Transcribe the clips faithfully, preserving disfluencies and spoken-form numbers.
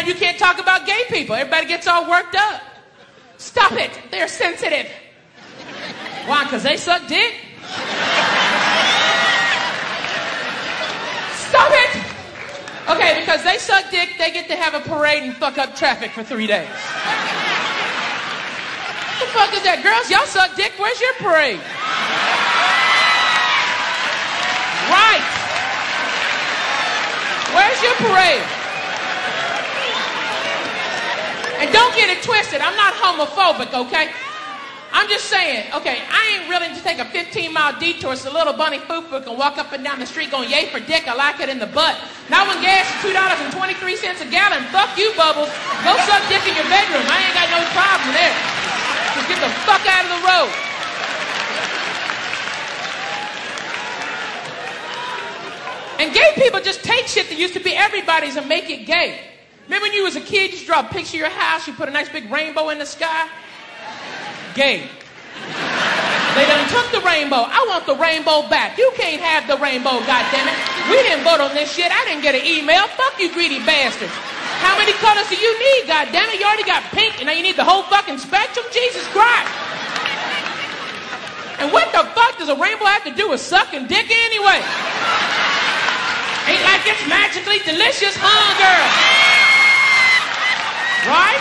now you can't talk about gay people. Everybody gets all worked up. Stop it. They're sensitive. Why? Because they suck dick? Stop it. Okay, because they suck dick, they get to have a parade and fuck up traffic for three days. What the fuck is that? Girls, y'all suck dick. Where's your parade? Right. Where's your parade? And don't get it twisted. I'm not homophobic, okay? I'm just saying, okay, I ain't willing to take a fifteen mile detour so little bunny foo-foo can walk up and down the street going, yay for dick, I like it in the butt. Now when gas is two dollars and twenty-three cents a gallon, fuck you, Bubbles. Go suck dick in your bedroom. I ain't got no problem there. Just get the fuck out of the road. And gay people just take shit that used to be everybody's and make it gay. Remember when you was a kid, you just draw a picture of your house, you put a nice big rainbow in the sky? Gay. They done took the rainbow. I want the rainbow back. You can't have the rainbow, goddammit. We didn't vote on this shit. I didn't get an email. Fuck you, greedy bastards. How many colors do you need, goddammit? You already got pink, and now you need the whole fucking spectrum? Jesus Christ. And what the fuck does a rainbow have to do with sucking dick anyway? Ain't like it's magically delicious, huh, girl? Right?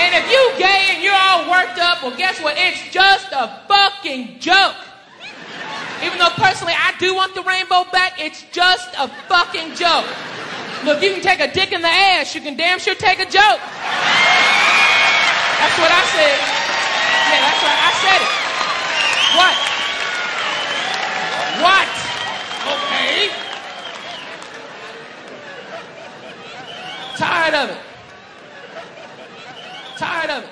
And if you gay and you're all worked up, well, guess what? It's just a fucking joke. Even though personally I do want the rainbow back, it's just a fucking joke. Look, you can take a dick in the ass, you can damn sure take a joke. That's what I said. Yeah, that's right. I said it. What? What? Okay. Tired of it. Tired of it.